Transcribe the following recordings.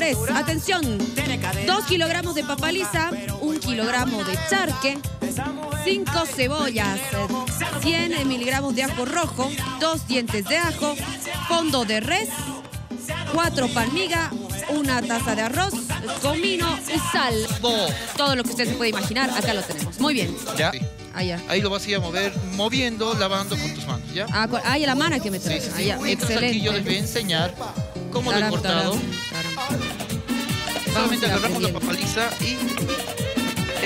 3, atención, 2 kilogramos de papaliza, 1 kilogramo de charque, 5 cebollas, 100 miligramos de ajo rojo, 2 dientes de ajo, fondo de res, 4 palmigas, 1 taza de arroz, comino y sal. Todo lo que usted se puede imaginar, acá lo tenemos. Muy bien. ¿Ya? Allá. Ahí lo vas a ir a mover, moviendo, lavando con tus manos, ¿ya? Ah, y la mano que me trae. Sí, sí, sí. Excelente. Entonces aquí yo les voy a enseñar cómo lo he cortado. Solamente agarramos la papaliza y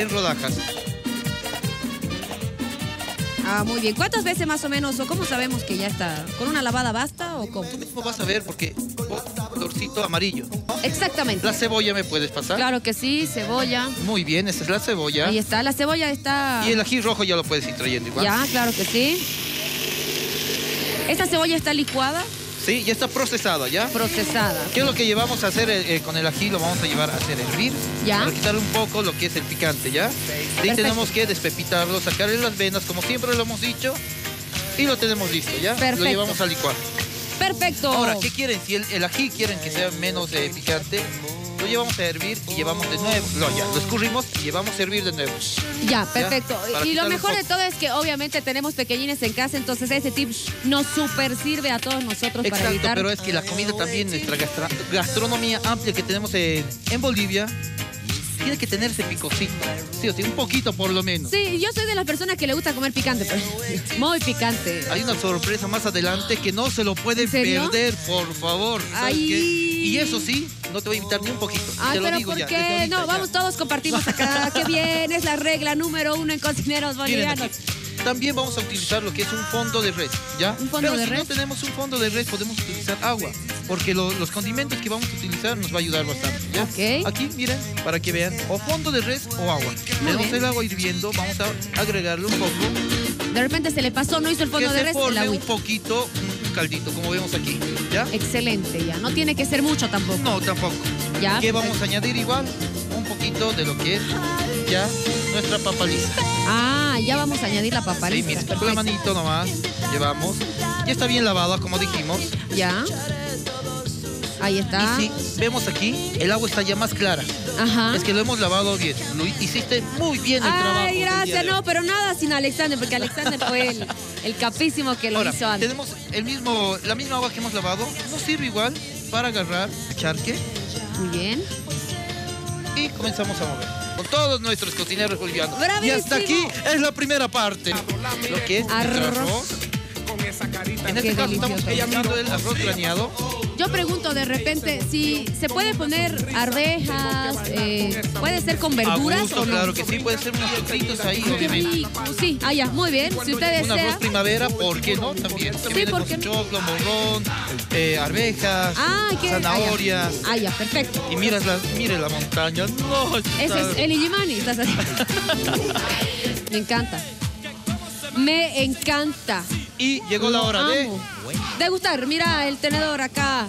en rodajas. Ah, muy bien. ¿Cuántas veces más o menos, o cómo sabemos que ya está? ¿Con una lavada basta o cómo? Tú mismo vas a ver porque colorcito amarillo. Exactamente. ¿La cebolla me puedes pasar? Claro que sí, cebolla. Muy bien, esa es la cebolla. Ahí está, la cebolla está... Y el ají rojo ya lo puedes ir trayendo igual. Ya, claro que sí. ¿Esta cebolla está licuada? Sí, ya está procesada, ¿ya? Procesada. ¿Qué es lo que llevamos a hacer con el ají? Lo vamos a llevar a hacer hervir. ¿Ya? Para quitarle un poco lo que es el picante, ¿ya? Y tenemos que despepitarlo, sacarle las venas, como siempre lo hemos dicho. Y lo tenemos listo, ¿ya? Perfecto. Lo llevamos a licuar. Perfecto. Ahora, ¿qué quieren? Si el ají quieren que sea menos picante, lo llevamos a hervir y llevamos de nuevo. Lo escurrimos y llevamos a hervir de nuevo. Ya, perfecto. ¿Ya? Y lo mejor de todo es que obviamente tenemos pequeñines en casa, entonces ese tip nos súper sirve a todos nosotros. Exacto, para evitar... pero es que la comida también, nuestra gastronomía amplia que tenemos en Bolivia... Tiene que tener ese picocito, sí o sí, un poquito por lo menos. Sí, yo soy de las personas que le gusta comer picante, pero muy picante. Hay una sorpresa más adelante que no se lo pueden perder, por favor. Y eso sí, no te voy a invitar ni un poquito. Ay, pero ¿por qué? No, vamos todos, compartimos acá. Qué bien, es la regla número 1 en Cocineros Bolivianos. También vamos a utilizar lo que es un fondo de res, ¿ya? ¿Un fondo de res? Pero si no tenemos un fondo de res, podemos utilizar agua, porque los condimentos que vamos a utilizar nos va a ayudar bastante, ¿ya? Okay. Aquí, miren, para que vean, o fondo de res o agua. Tenemos el agua hirviendo, vamos a agregarle un poco. De repente se le pasó, no hizo el fondo de res, el agua. Un poquito, un caldito, como vemos aquí, ¿ya? Excelente, ya. No tiene que ser mucho tampoco. No, tampoco. ¿Ya? ¿Qué vamos a añadir igual? Un poquito de lo que es ya nuestra papaliza. Ah, ya vamos a añadir la papaliza. Sí, mira, con la manito nomás llevamos. Ya está bien lavada, como dijimos. Ya. Ahí está. Y si vemos aquí, el agua está ya más clara. Ajá. Es que lo hemos lavado bien. Lo hiciste muy bien el trabajo. Ay, gracias. No, pero nada sin Alexander, porque Alexander fue el capísimo que lo hizo antes. Tenemos la misma agua que hemos lavado. Nos sirve igual para agarrar el charque. Muy bien. Y comenzamos a mover con todos nuestros cocineros bolivianos. ¡Bravísimo! Y hasta aquí es la primera parte. Lo que es arroz. En este caso estamos hablando del arroz graneado. Yo pregunto de repente si se puede poner arvejas, puede ser con verduras. A gusto, o no. Claro que sí, puede ser unos fritos ahí, obviamente. Sí, allá, muy bien. Si ustedes desean. Un arroz primavera, ¿por qué no? También. Sí, viene porque. Con choclo, morrón, arvejas, zanahorias. Allá, perfecto. Y mira la montaña. No, eso es el Illimani, estás así. Me encanta. Me encanta. Y llegó la hora de degustar. Mira el tenedor acá.